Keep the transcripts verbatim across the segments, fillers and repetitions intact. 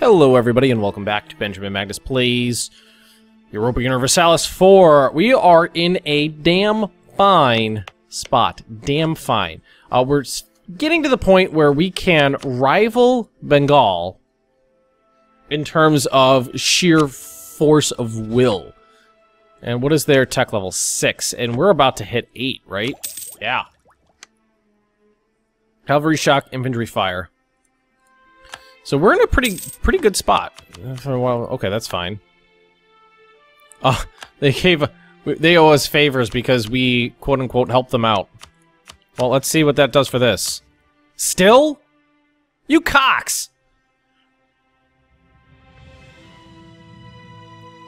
Hello everybody and welcome back to Benjamin Magnus Plays Europa Universalis four. We are in a damn fine spot. Damn fine. Uh, we're getting to the point where we can rival Bengal in terms of sheer force of will. And what is their tech level? six. And we're about to hit eight, right? Yeah. Cavalry shock, infantry fire. So we're in a pretty pretty good spot. Well, okay, that's fine. Uh, they gave they owe us favors because we quote unquote helped them out. Well, let's see what that does for this. Still, you cocks!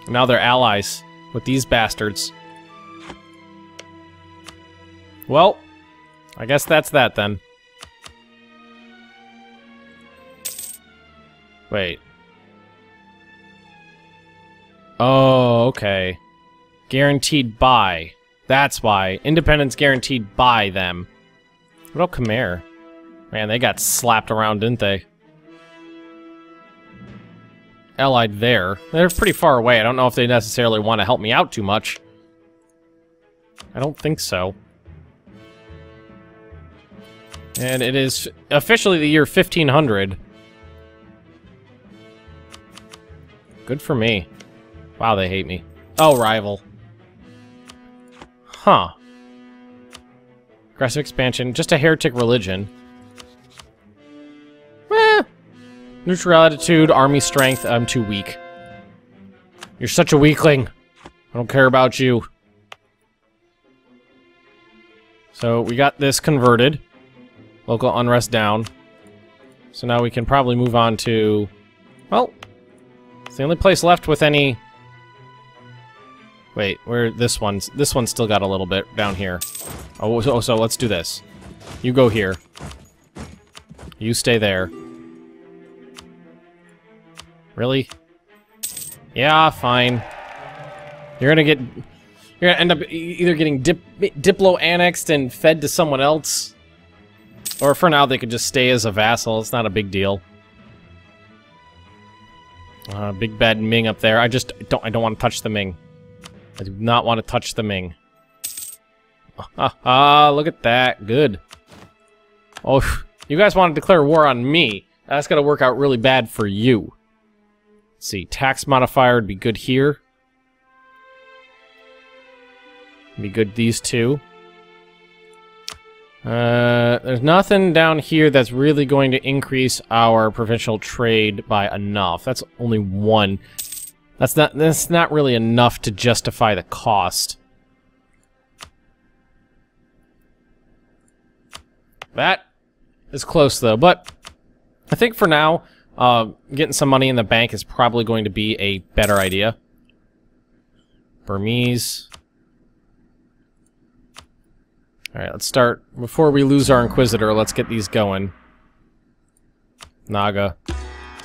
Now they're allies with these bastards. Well, I guess that's that then. Wait. Oh, okay. Guaranteed by. That's why. Independence guaranteed by them. What about Khmer? Man, they got slapped around, didn't they? Allied there. They're pretty far away. I don't know if they necessarily want to help me out too much. I don't think so. And it is officially the year fifteen hundred. Good for me. Wow, they hate me. Oh, rival. Huh. Aggressive expansion. Just a heretic religion. Eh. Neutral attitude, army strength. I'm too weak. You're such a weakling. I don't care about you. So, we got this converted. Local unrest down. So now we can probably move on to... Well... It's the only place left with any... Wait, where this one's... This one's still got a little bit down here. Oh, so, so let's do this. You go here. You stay there. Really? Yeah, fine. You're gonna get... You're gonna end up either getting dip, diplo-annexed and fed to someone else. Or for now, they could just stay as a vassal. It's not a big deal. Uh, big bad Ming up there. I just don't. I don't want to touch the Ming. I do not want to touch the Ming. Ah, ah, look at that. Good. Oh, you guys want to declare war on me? That's gonna work out really bad for you. Let's see, tax modifier would be good here. Be good these two. Uh, there's nothing down here that's really going to increase our provincial trade by enough. That's only one. That's not, that's not really enough to justify the cost. That is close, though. But I think for now, uh, getting some money in the bank is probably going to be a better idea. Burmese... Alright, let's start. Before we lose our Inquisitor, let's get these going. Naga.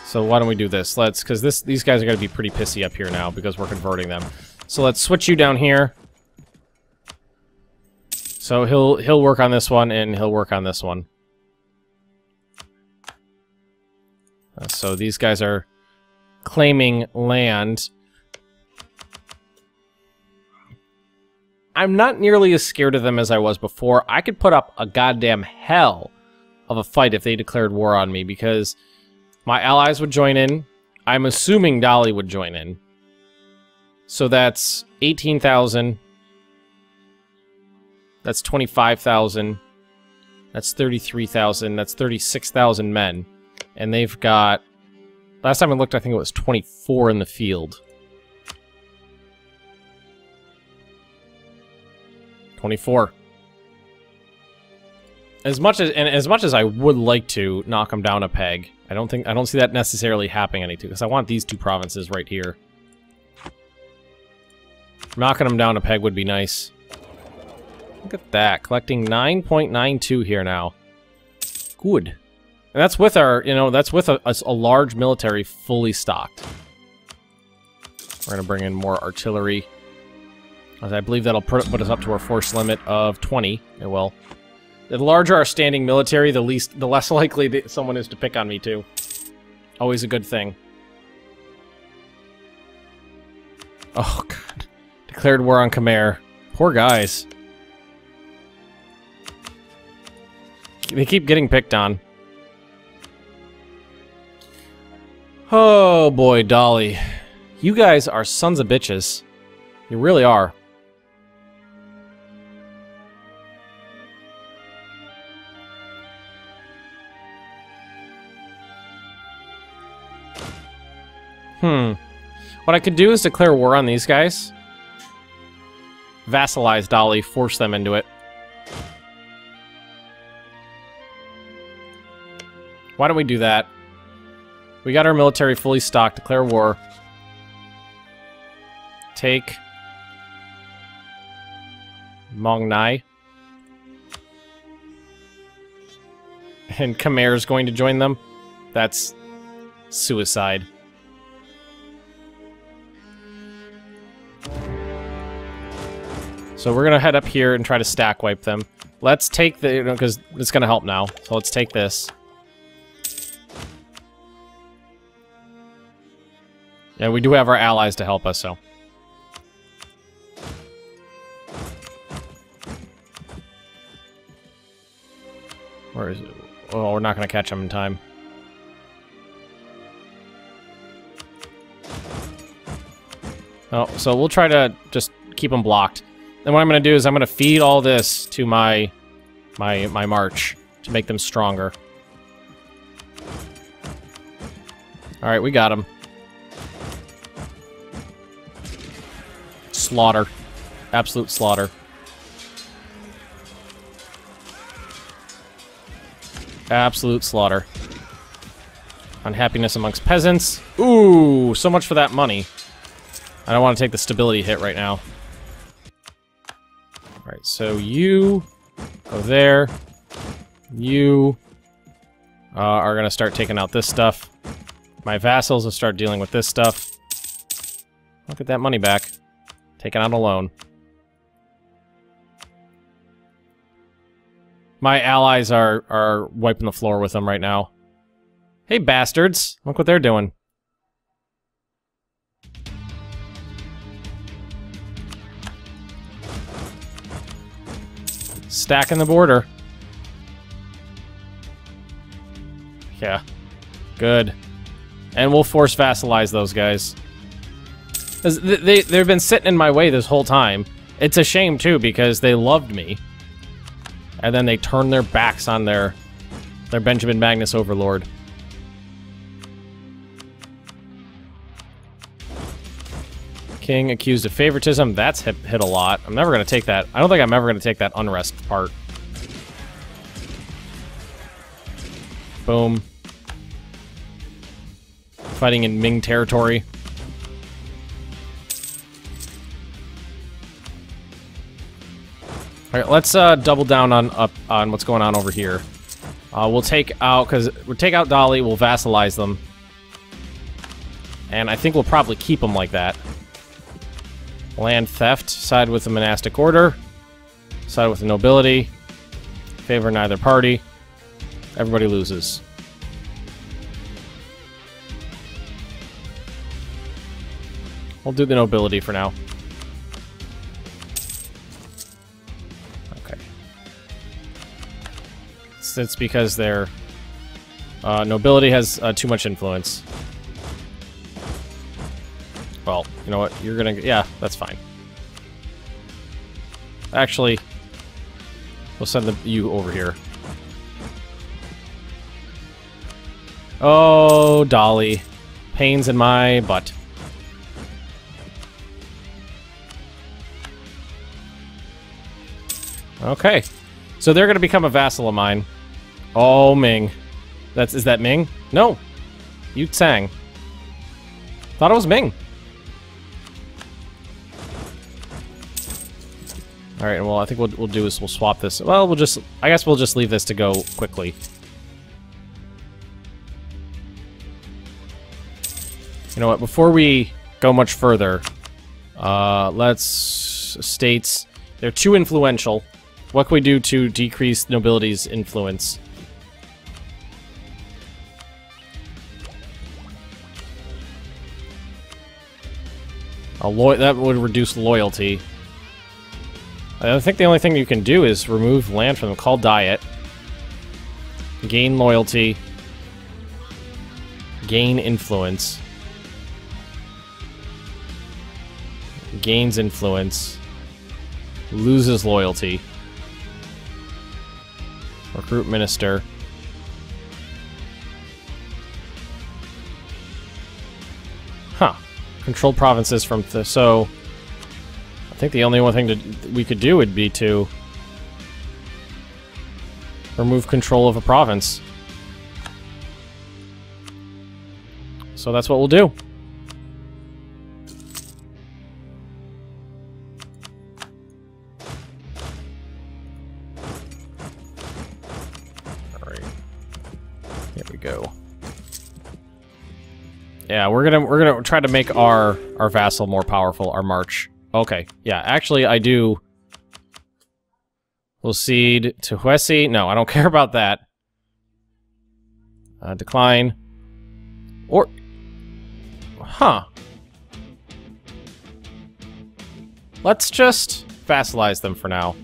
So why don't we do this? Let's, because this these guys are going to be pretty pissy up here now, because we're converting them. So let's switch you down here. So he'll, he'll work on this one, and he'll work on this one. Uh, so these guys are claiming land. I'm not nearly as scared of them as I was before. I could put up a goddamn hell of a fight if they declared war on me, because my allies would join in. I'm assuming Dali would join in. So that's eighteen thousand. That's twenty-five thousand. That's thirty-three thousand. That's thirty-six thousand men. And they've got... Last time I looked, I think it was twenty-four in the field. twenty-four. As much as and as much as I would like to knock them down a peg, I don't think I don't see that necessarily happening any two because I want these two provinces right here. Knocking them down a peg would be nice. Look at that, collecting nine point nine two here now. Good, and that's with our you know that's with a, a, a large military fully stocked. We're gonna bring in more artillery. I believe that'll put us up to our force limit of twenty. It will. The larger our standing military, the least, the less likely that someone is to pick on me too. Always a good thing. Oh, God. Declared war on Khmer. Poor guys. They keep getting picked on. Oh, boy, Dali. You guys are sons of bitches. You really are. Hmm. What I could do is declare war on these guys. Vassalize Dali, force them into it. Why don't we do that? We got our military fully stocked. Declare war. Take Mong Nai. And Khmer is going to join them. That's suicide. So we're gonna head up here and try to stack wipe them. Let's take the, you know, because it's gonna help now. So let's take this. Yeah, we do have our allies to help us, so. Where is it? Oh, we're not gonna catch them in time. Oh, so we'll try to just keep them blocked. And what I'm going to do is I'm going to feed all this to my, my, my march to make them stronger. All right, we got them. Slaughter. Absolute slaughter. Absolute slaughter. Unhappiness amongst peasants. Ooh, so much for that money. I don't want to take the stability hit right now. Alright, so you go there. You uh, are going to start taking out this stuff. My vassals will start dealing with this stuff. I'll get that money back. Taken out a loan. My allies are, are wiping the floor with them right now. Hey, bastards. Look what they're doing. Stacking the border. Yeah. Good. And we'll force vassalize those guys. They, they, they've been sitting in my way this whole time. It's a shame, too, because they loved me. And then they turned their backs on their, their Benjamin Magnus overlord. King accused of favoritism. That's hit, hit a lot. I'm never going to take that. I don't think I'm ever going to take that unrest part. Boom. Fighting in Ming territory. All right, let's uh, double down on up on what's going on over here. Uh, we'll take out because we'll take out Dali. We'll vassalize them, and I think we'll probably keep them like that. Land theft, side with the monastic order, side with the nobility, favor neither party, everybody loses. We'll do the nobility for now. Okay. It's, it's because their uh, nobility has uh, too much influence. Well, you know what? You're gonna... Yeah, that's fine. Actually, we'll send the, you over here. Oh, Dali. Pains in my butt. Okay. So they're gonna become a vassal of mine. Oh, Ming. That's... Is that Ming? No. Yu Tsang. Thought it was Ming. All right, well, I think what we'll do is we'll swap this. Well, we'll just, I guess we'll just leave this to go quickly. You know what, before we go much further, uh, let's, states, they're too influential. What can we do to decrease nobility's influence? A lo- that would reduce loyalty. I think the only thing you can do is remove land from them. Call diet. Gain loyalty. Gain influence. Gains influence. Loses loyalty. Recruit minister. Huh. Control provinces from... Th so... I think the only one thing that we could do would be to remove control of a province. So that's what we'll do. Alright. Here we go. Yeah, we're gonna we're gonna try to make our, our vassal more powerful, our march. Okay, yeah, actually I do. We'll cede to Huesi. No, I don't care about that. Uh, decline. Or... Huh. Let's just vassalize them for now.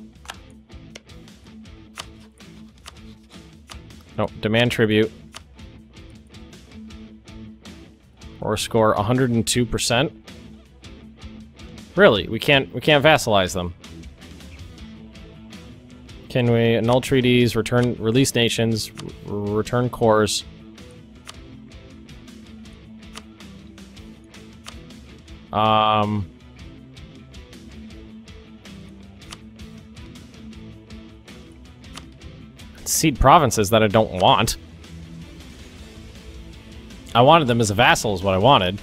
No, demand tribute. Or score one hundred two percent. Really, we can't we can't vassalize them. Can we annul treaties, return release nations, return cores? Um Cede provinces that I don't want. I wanted them as a vassal is what I wanted.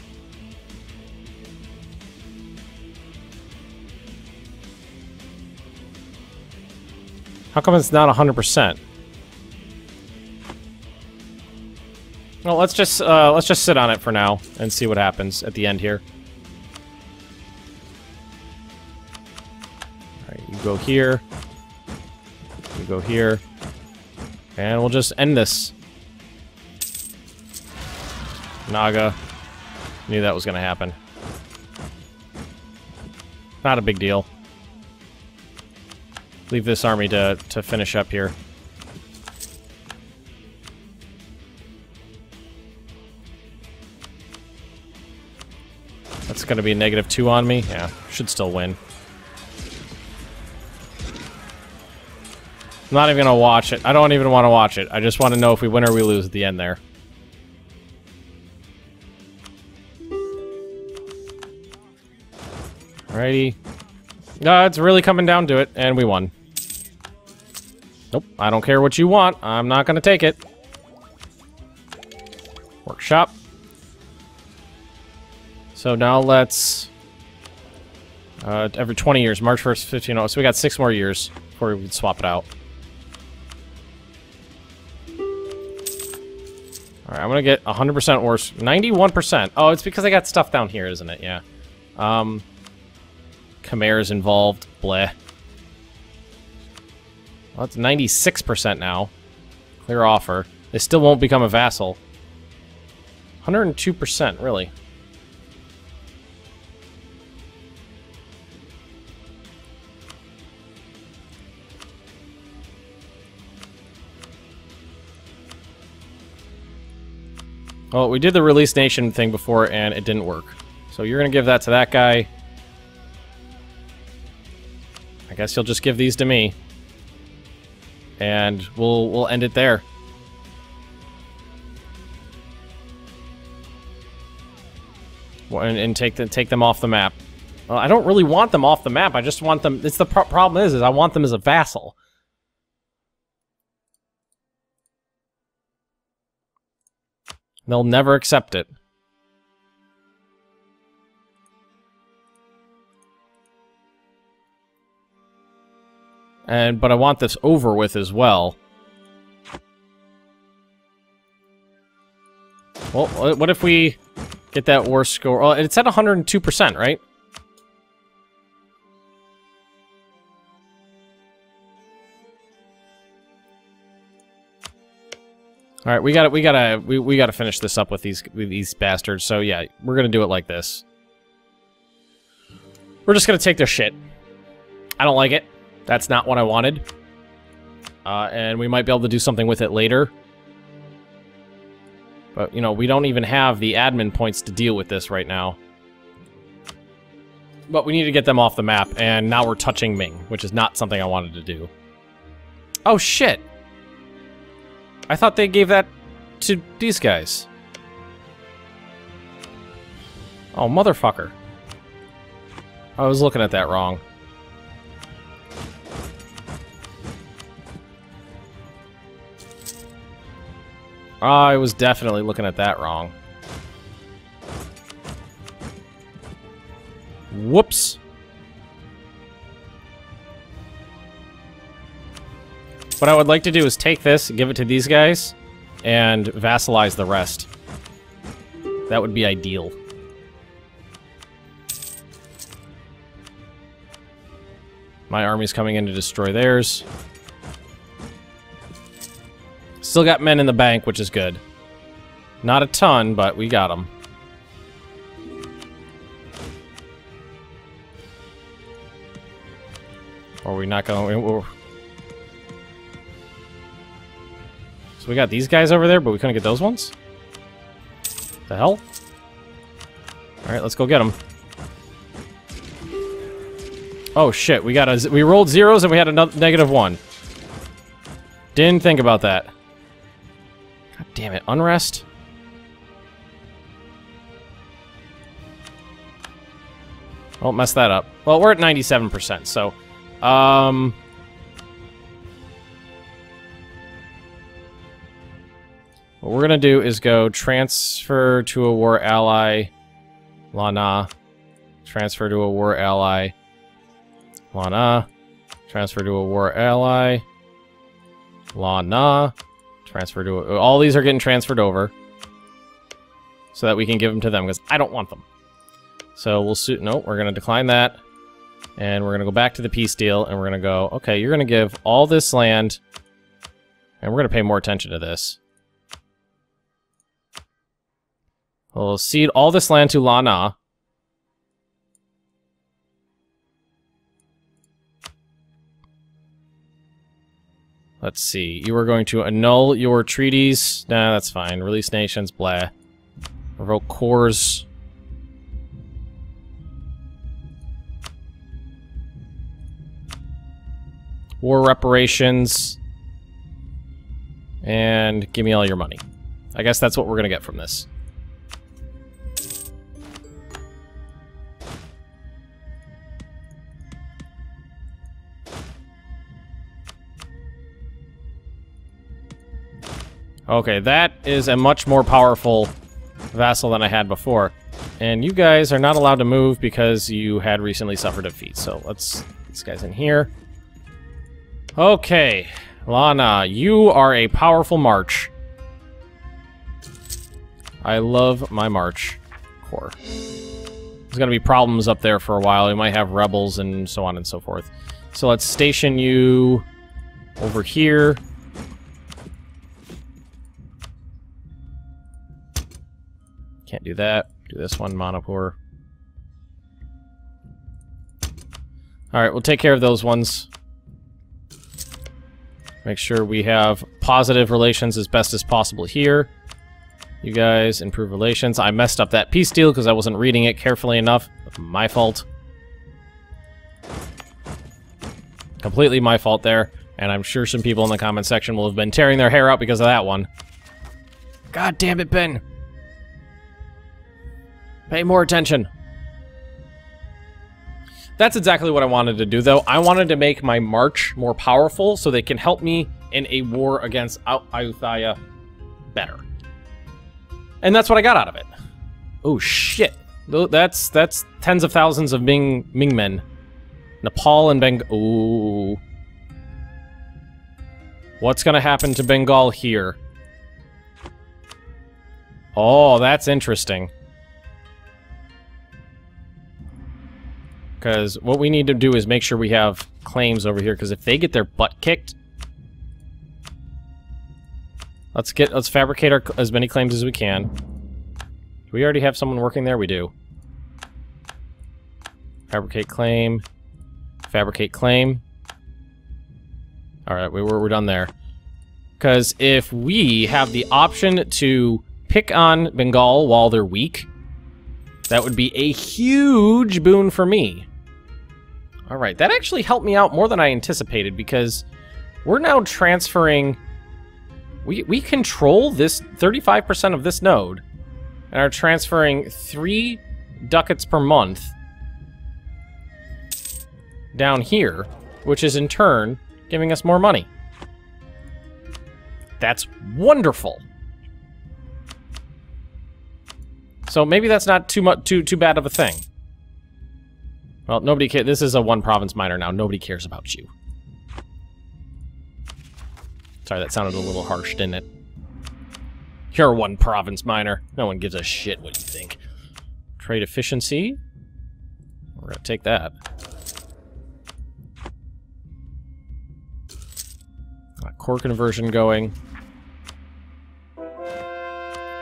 How come it's not one hundred percent? Well, let's just uh, let's just sit on it for now and see what happens at the end here. All right, you go here, you go here, and we'll just end this. Naga, knew that was going to happen. Not a big deal. Leave this army to, to finish up here. That's gonna be a negative two on me. Yeah, should still win. I'm not even gonna watch it. I don't even wanna watch it. I just wanna know if we win or we lose at the end there. Alrighty. No, it's really coming down to it, and we won. Nope, I don't care what you want. I'm not gonna take it. Workshop. So now let's... Uh, every twenty years, March first, fifteen oh, so we got six more years before we can swap it out. Alright, I'm gonna get one hundred percent worse. ninety-one percent. Oh, it's because I got stuff down here, isn't it? Yeah. Um... Khmer is involved. Bleh. Well, that's ninety-six percent now. Clear offer. They still won't become a vassal. one hundred two percent, really. Well, we did the release nation thing before, and it didn't work. So you're going to give that to that guy. Guess you'll just give these to me, and we'll we'll end it there. And, and take the, take them off the map. Well, I don't really want them off the map. I just want them. It's the pro problem is is I want them as a vassal. They'll never accept it. And, but I want this over with as well. Well, what if we get that war score? Oh, it's at one hundred two percent, right? All right, we got we got to we we got to finish this up with these with these bastards. So yeah, we're going to do it like this. We're just gonna take their shit. I don't like it. That's not what I wanted. Uh, and we might be able to do something with it later. But, you know, we don't even have the admin points to deal with this right now. But we need to get them off the map, and now we're touching Ming, which is not something I wanted to do. Oh, shit! I thought they gave that to these guys. Oh, motherfucker. I was looking at that wrong. I was definitely looking at that wrong. Whoops. What I would like to do is take this, give it to these guys, and vassalize the rest. That would be ideal. My army's coming in to destroy theirs. Still got men in the bank, which is good. Not a ton, but we got them. Are we not going? We're... So we got these guys over there, but we couldn't get those ones? The hell? Alright, let's go get them. Oh shit, we got a, we rolled zeros and we had a negative one. Didn't think about that. God damn it, unrest? Don't mess that up. Well, we're at ninety-seven percent, so... Um... What we're gonna do is go transfer to a war ally... Lanna. Transfer to a war ally... Lanna. Transfer to a war ally... Lanna. Transfer to... A, all these are getting transferred over. So that we can give them to them, because I don't want them. So we'll... suit. No, we're gonna decline that. And we're going to go back to the peace deal, and we're going to go, okay, you're going to give all this land, and we're going to pay more attention to this. We'll cede all this land to Lanna. Let's see. You are going to annul your treaties. Nah, that's fine. Release nations, blah. Revoke cores. War reparations, and give me all your money. I guess that's what we're gonna get from this. Okay, that is a much more powerful vassal than I had before. And you guys are not allowed to move because you had recently suffered a defeat. So let's get these guys in here. Okay, Lanna, you are a powerful march. I love my march core. There's going to be problems up there for a while. We might have rebels and so on and so forth. So let's station you over here. Can't do that. Do this one, Manipur. Alright, we'll take care of those ones. Make sure we have positive relations as best as possible here. You guys, improve relations. I messed up that peace deal because I wasn't reading it carefully enough. My fault. Completely my fault there. And I'm sure some people in the comment section will have been tearing their hair out because of that one. God damn it, Ben. Pay more attention. That's exactly what I wanted to do, though. I wanted to make my march more powerful so they can help me in a war against Ayuthaya better. And that's what I got out of it. Oh, shit. That's that's tens of thousands of Ming, Ming men. Nepal and Bengal. Ooh. What's going to happen to Bengal here? Oh, that's interesting. Because what we need to do is make sure we have claims over here, because if they get their butt kicked... Let's get, let's fabricate our, as many claims as we can. Do we already have someone working there? We do. Fabricate claim. Fabricate claim. Alright, we were, we're done there. Because if we have the option to pick on Bengal while they're weak, that would be a huge boon for me. Alright, that actually helped me out more than I anticipated, because we're now transferring... We, we control this thirty-five percent of this node, and are transferring three ducats per month down here, which is in turn giving us more money. That's wonderful. So maybe that's not too much, too too bad of a thing. Well, nobody cares. This is a one province minor now. Nobody cares about you. Sorry, that sounded a little harsh, didn't it? You're one province minor. No one gives a shit what you think. Trade efficiency. We're gonna take that. Core conversion going.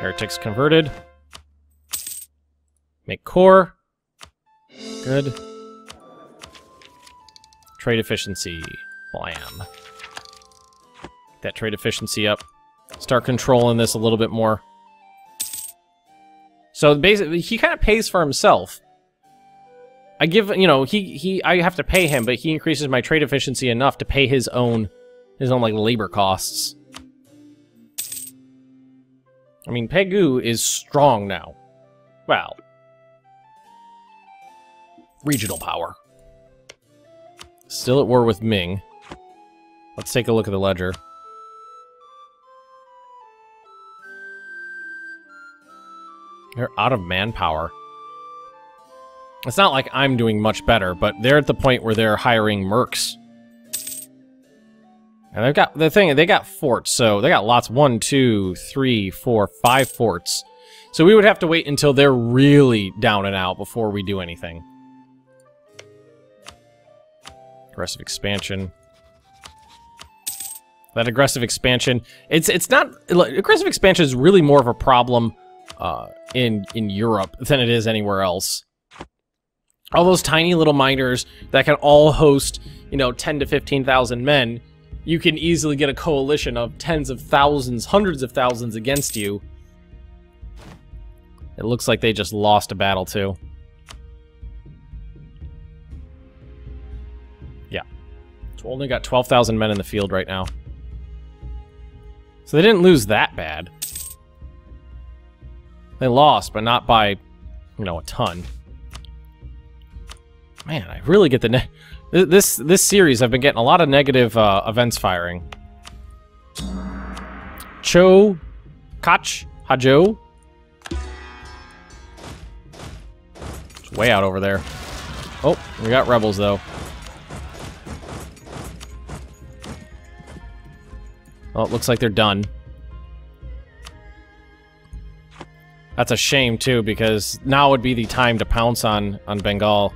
Heretics converted. Make core. Good. Trade efficiency. Blam. Get that trade efficiency up. Start controlling this a little bit more. So basically, he kind of pays for himself. I give, you know, he, he, I have to pay him, but he increases my trade efficiency enough to pay his own... His own, like, labor costs. I mean, Pegu is strong now. Well. Regional power. Still at war with Ming. Let's take a look at the ledger. They're out of manpower. It's not like I'm doing much better, but they're at the point where they're hiring mercs. And they've got the thing, they got forts, so they got lots one, two, three, four, five forts. So we would have to wait until they're really down and out before we do anything. Aggressive expansion. That aggressive expansion, it's it's not aggressive expansion is really more of a problem uh, in in Europe than it is anywhere else. All those tiny little miners that can all host, you know, ten to fifteen thousand men. You can easily get a coalition of tens of thousands, hundreds of thousands against you. It looks like they just lost a battle, too. Yeah. Only got twelve thousand men in the field right now. So they didn't lose that bad. They lost, but not by, you know, a ton. Man, I really get the... Ne This this series, I've been getting a lot of negative uh, events firing. Cho, Koch, Hajo. It's way out over there. Oh, we got rebels though. Oh, it looks like they're done. That's a shame too, because now would be the time to pounce on on Bengal.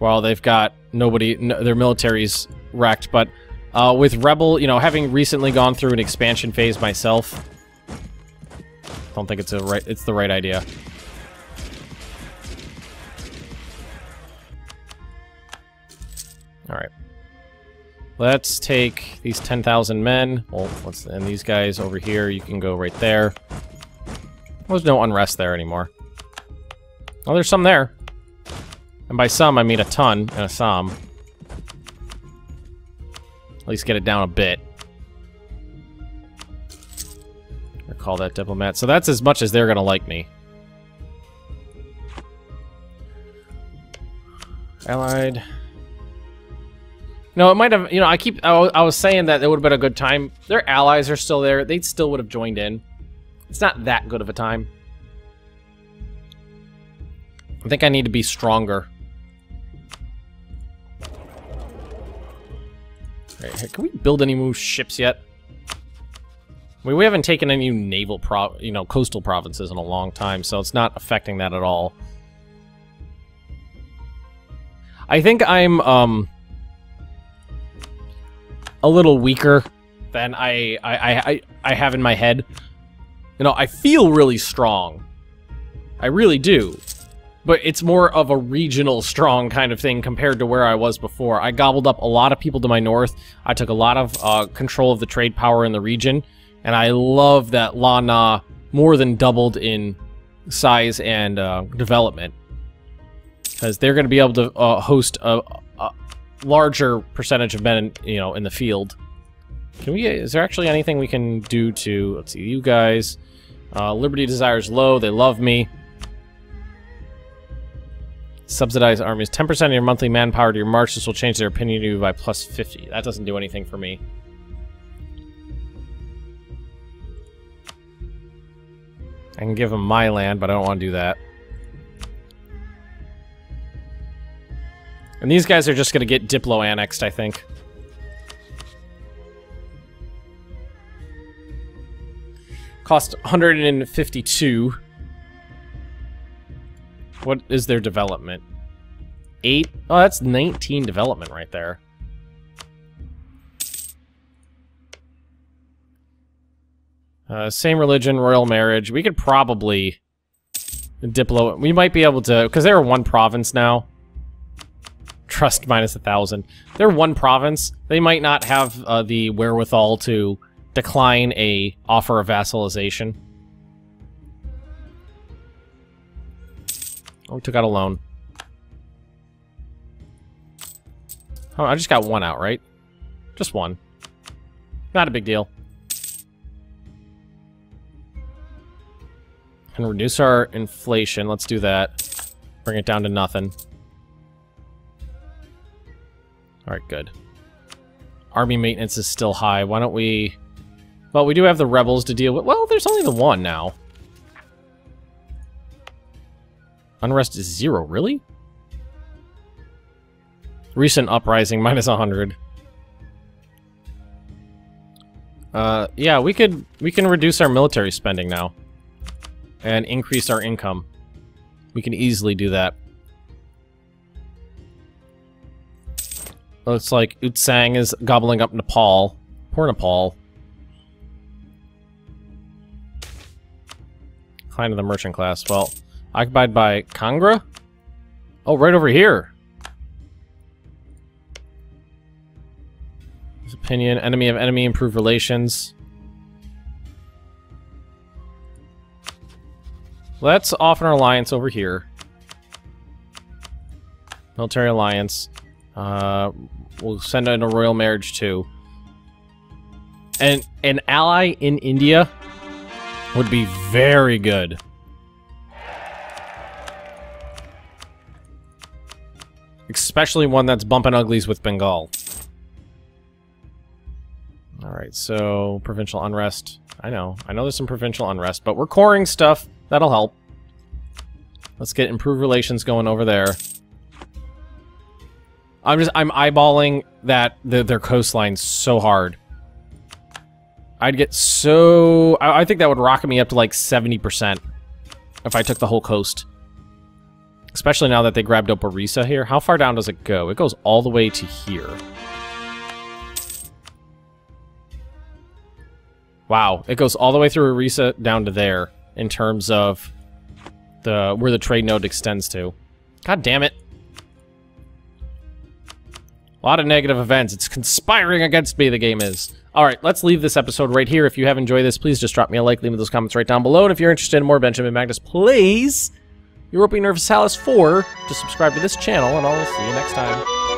Well, they've got nobody, no, their military's wrecked, but uh, with Rebel, you know, having recently gone through an expansion phase myself, don't think it's a right, it's the right idea. All right, let's take these ten thousand men. Well, let's, and these guys over here, you can go right there. There's no unrest there anymore. Oh, there's some there. And by some, I mean a ton and a some. At least get it down a bit. Recall that diplomat. So that's as much as they're going to like me. Allied. No, it might have... You know, I keep... I, I was saying that it would have been a good time. Their allies are still there. They still would have joined in. It's not that good of a time. I think I need to be stronger. Right, can we build any new ships yet? I mean, we haven't taken any new naval pro, you know, coastal provinces in a long time, so it's not affecting that at all. I think I'm um a little weaker than I I I, I have in my head. You know, I feel really strong. I really do. But it's more of a regional strong kind of thing compared to where I was before. I gobbled up a lot of people to my north. I took a lot of uh, control of the trade power in the region. And I love that Lanna more than doubled in size and uh, development. Because they're going to be able to uh, host a, a larger percentage of men, you know, in the field. Can we? Is there actually anything we can do to... Let's see, you guys. Uh, Liberty desires low. They love me. Subsidize armies. ten percent of your monthly manpower to your march. This will change their opinion to you by plus fifty. That doesn't do anything for me. I can give them my land, but I don't want to do that. And these guys are just going to get Diplo annexed, I think. Cost one hundred fifty-two. What is their development? Eight? Oh, that's nineteen development right there. Uh, same religion, royal marriage. We could probably... Diplo... We might be able to... Because they're one province now. Trust minus a thousand. They're one province. They might not have uh, the wherewithal to decline a offer of vassalization. Oh, we took out a loan. Oh, I just got one out, right? Just one. Not a big deal. And reduce our inflation. Let's do that. Bring it down to nothing. Alright, good. Army maintenance is still high. Why don't we... Well, we do have the rebels to deal with. Well, there's only the one now. Unrest is zero, really? Recent uprising, minus one hundred. Uh, yeah, we could... We can reduce our military spending now. And increase our income. We can easily do that. Looks like Yu Tsang is gobbling up Nepal. Poor Nepal. Decline of the merchant class. Well, occupied by Kangra? Oh, right over here. His opinion. Enemy of enemy. Improve relations. Let's offer an alliance over here. Military alliance. Uh, we'll send in a royal marriage too. And an ally in India would be very good. Especially one that's bumping uglies with Bengal. Alright, so provincial unrest. I know. I know there's some provincial unrest, but we're coring stuff. That'll help. Let's get improved relations going over there. I'm just I'm eyeballing that the, their coastline so hard. I'd get so I, I think that would rocket me up to like seventy percent if I took the whole coast. Especially now that they grabbed up Orisa here. How far down does it go? It goes all the way to here. Wow, it goes all the way through Orisa down to there. In terms of the where the trade node extends to. God damn it. A lot of negative events. It's conspiring against me, the game is. Alright, let's leave this episode right here. If you have enjoyed this, please just drop me a like. Leave me those comments right down below. And if you're interested in more Benjamin Magnus, please, European Nervous Alice four, to subscribe to this channel. And I'll see you next time.